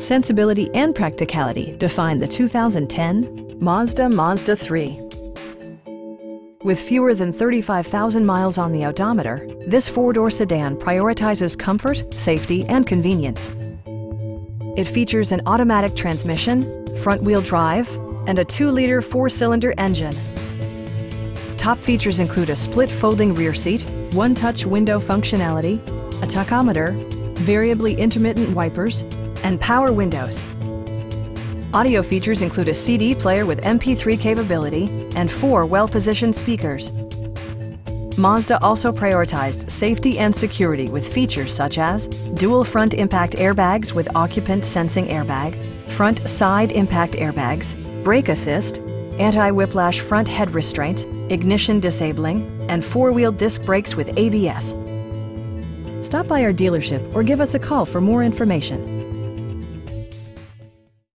Sensibility and practicality define the 2010 Mazda 3. With fewer than 35,000 miles on the odometer, this four-door sedan prioritizes comfort, safety, and convenience. It features an automatic transmission, front-wheel drive, and a 2-liter 4-cylinder engine. Top features include a split folding rear seat, one-touch window functionality, a tachometer, variably intermittent wipers, and power windows. Audio features include a CD player with MP3 capability and 4 well-positioned speakers. Mazda also prioritized safety and security with features such as dual front impact airbags with occupant sensing airbag, front side impact airbags, brake assist, anti-whiplash front head restraints, ignition disabling, and 4-wheel disc brakes with ABS. Stop by our dealership or give us a call for more information.